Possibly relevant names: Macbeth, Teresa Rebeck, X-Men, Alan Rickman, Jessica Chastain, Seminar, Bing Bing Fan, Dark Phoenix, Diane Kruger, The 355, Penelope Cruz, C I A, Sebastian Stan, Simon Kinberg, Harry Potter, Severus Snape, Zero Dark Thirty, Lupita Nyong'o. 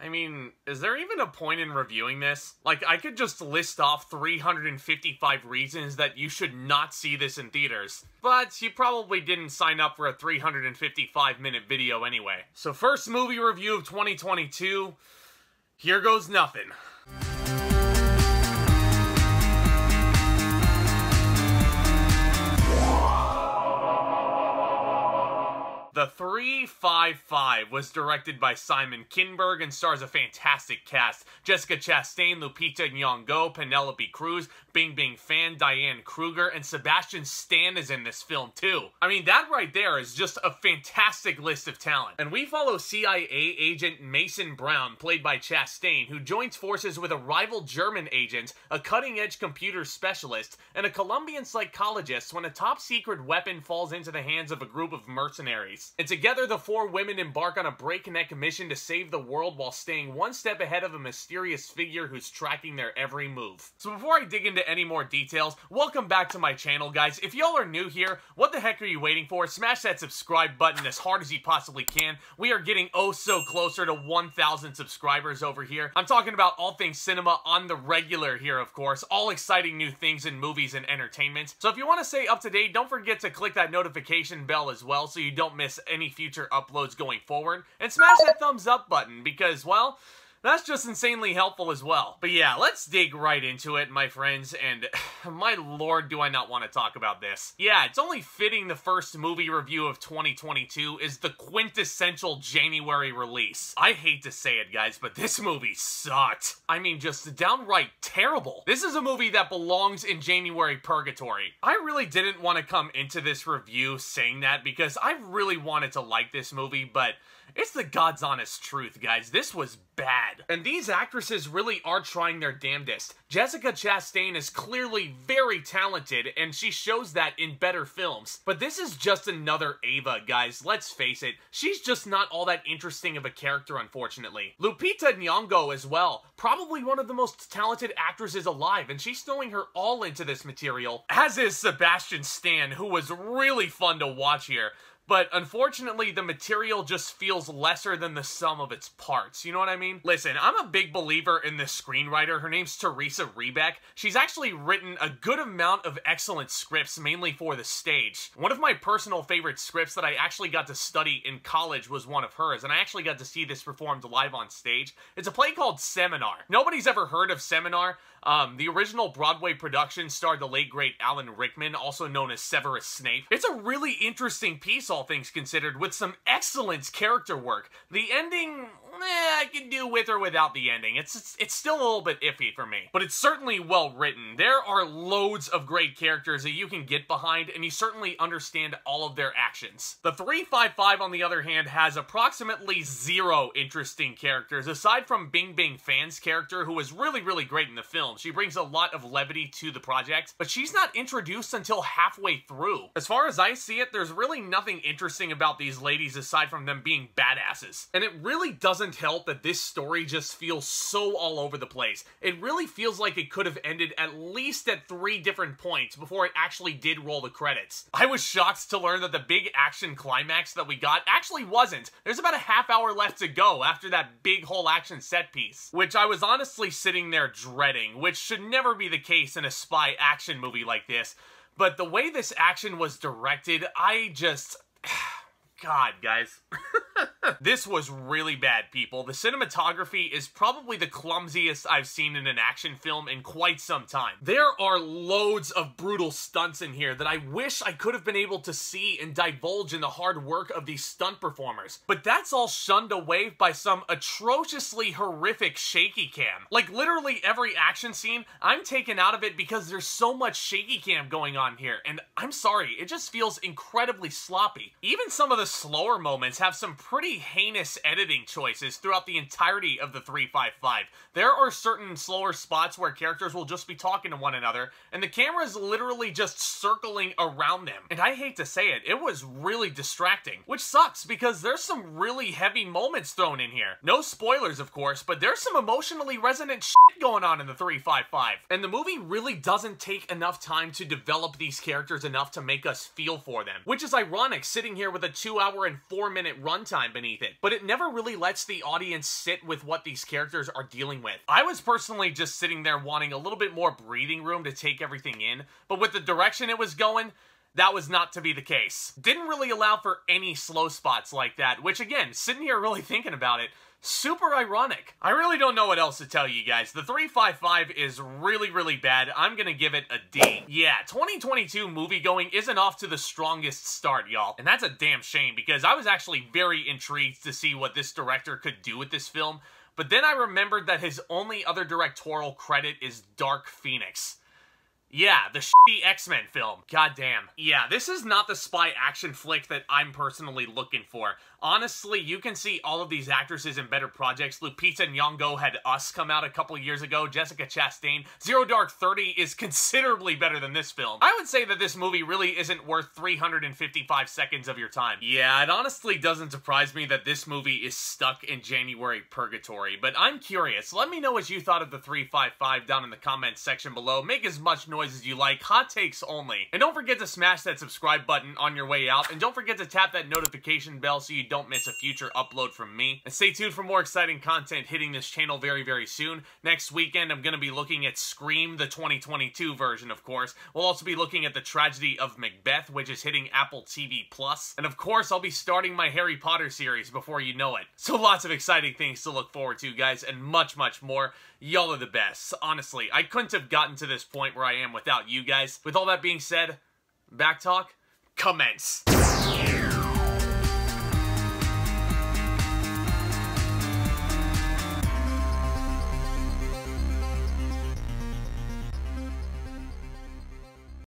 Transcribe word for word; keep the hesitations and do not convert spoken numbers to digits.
I mean, is there even a point in reviewing this? Like, I could just list off three hundred fifty-five reasons that you should not see this in theaters, but you probably didn't sign up for a three hundred fifty-five minute video anyway. So first movie review of twenty twenty-two, here goes nothing. The three fifty-five was directed by Simon Kinberg and stars a fantastic cast. Jessica Chastain, Lupita Nyong'o, Penelope Cruz, Bing Bing Fan, Diane Kruger, and Sebastian Stan is in this film too. I mean, that right there is just a fantastic list of talent. And we follow C I A agent Mason Brown, played by Chastain, who joins forces with a rival German agent, a cutting-edge computer specialist, and a Colombian psychologist when a top-secret weapon falls into the hands of a group of mercenaries. And together, the four women embark on a breakneck mission to save the world while staying one step ahead of a mysterious figure who's tracking their every move. So before I dig into any more details, welcome back to my channel, guys. If y'all are new here, what the heck are you waiting for? Smash that subscribe button as hard as you possibly can. We are getting oh so closer to one thousand subscribers over here. I'm talking about all things cinema on the regular here, of course. All exciting new things in movies and entertainment. So if you want to stay up to date, don't forget to click that notification bell as well so you don't miss any future uploads going forward, and smash that thumbs up button because, well, that's just insanely helpful as well. But yeah, let's dig right into it, my friends, and my lord do I not want to talk about this. Yeah, it's only fitting the first movie review of twenty twenty-two is the quintessential January release. I hate to say it, guys, but this movie sucked. I mean, just downright terrible. This is a movie that belongs in January purgatory. I really didn't want to come into this review saying that because I really wanted to like this movie, but it's the God's honest truth, guys. This was bad. And these actresses really are trying their damnedest. Jessica Chastain is clearly very talented, and she shows that in better films. But this is just another Ava, guys. Let's face it. She's just not all that interesting of a character, unfortunately. Lupita Nyong'o as well. Probably one of the most talented actresses alive, and she's throwing her all into this material. As is Sebastian Stan, who was really fun to watch here. But unfortunately, the material just feels lesser than the sum of its parts. You know what I mean? Listen, I'm a big believer in this screenwriter. Her name's Teresa Rebeck. She's actually written a good amount of excellent scripts, mainly for the stage. One of my personal favorite scripts that I actually got to study in college was one of hers, and I actually got to see this performed live on stage. It's a play called Seminar. Nobody's ever heard of Seminar. Um, the original Broadway production starred the late, great Alan Rickman, also known as Severus Snape. It's a really interesting piece, all things considered, with some excellent character work. The ending, eh, I can do with or without the ending. It's, it's it's still a little bit iffy for me, but it's certainly well written. There are loads of great characters that you can get behind, and you certainly understand all of their actions. The three fifty-five, on the other hand, has approximately zero interesting characters, aside from Bing Bing Fan's character, who was really, really great in the film. She brings a lot of levity to the project, but she's not introduced until halfway through. As far as I see it, there's really nothing interesting about these ladies aside from them being badasses. And it really doesn't help that this story just feels so all over the place. It really feels like it could have ended at least at three different points before it actually did roll the credits. I was shocked to learn that the big action climax that we got actually wasn't. There's about a half hour left to go after that big whole action set piece, which I was honestly sitting there dreading, which should never be the case in a spy action movie like this. But the way this action was directed, I just... God, guys. This was really bad, people. The cinematography is probably the clumsiest I've seen in an action film in quite some time. There are loads of brutal stunts in here that I wish I could have been able to see and divulge in the hard work of these stunt performers. But that's all shunned away by some atrociously horrific shaky cam. Like, literally every action scene, I'm taken out of it because there's so much shaky cam going on here. And I'm sorry, it just feels incredibly sloppy. Even some of the slower moments have some pretty heinous editing choices throughout the entirety of the three fifty-five. There are certain slower spots where characters will just be talking to one another, and the camera is literally just circling around them. And I hate to say it, it was really distracting, which sucks because there's some really heavy moments thrown in here. No spoilers, of course, but there's some emotionally resonant shit going on in the three fifty-five. And the movie really doesn't take enough time to develop these characters enough to make us feel for them, which is ironic sitting here with a two hour and four minute runtime beneath beneath it, but it never really lets the audience sit with what these characters are dealing with. I was personally just sitting there wanting a little bit more breathing room to take everything in, but with the direction it was going, that was not to be the case. Didn't really allow for any slow spots like that, which again, sitting here really thinking about it, super ironic. I really don't know what else to tell you guys. The three five five is really, really bad. I'm gonna give it a D. Yeah, twenty twenty-two movie-going isn't off to the strongest start, y'all. And that's a damn shame, because I was actually very intrigued to see what this director could do with this film, but then I remembered that his only other directorial credit is Dark Phoenix. Yeah, the shitty X-Men film. Goddamn. Yeah, this is not the spy action flick that I'm personally looking for. Honestly, you can see all of these actresses in better projects. Lupita Nyong'o had Us come out a couple years ago. Jessica Chastain. Zero Dark Thirty is considerably better than this film. I would say that this movie really isn't worth three hundred fifty-five seconds of your time. Yeah, it honestly doesn't surprise me that this movie is stuck in January purgatory, but I'm curious. Let me know what you thought of the three five five down in the comments section below. Make as much noise as you like, hot takes only. And don't forget to smash that subscribe button on your way out, and don't forget to tap that notification bell so you don't miss a future upload from me. And stay tuned for more exciting content hitting this channel very, very soon. Next weekend, I'm going to be looking at Scream, the twenty twenty-two version, of course. We'll also be looking at The Tragedy of Macbeth, which is hitting Apple T V plus. And of course, I'll be starting my Harry Potter series before you know it. So lots of exciting things to look forward to, guys, and much, much more. Y'all are the best. Honestly, I couldn't have gotten to this point where I am without you guys. With all that being said, back talk, commence.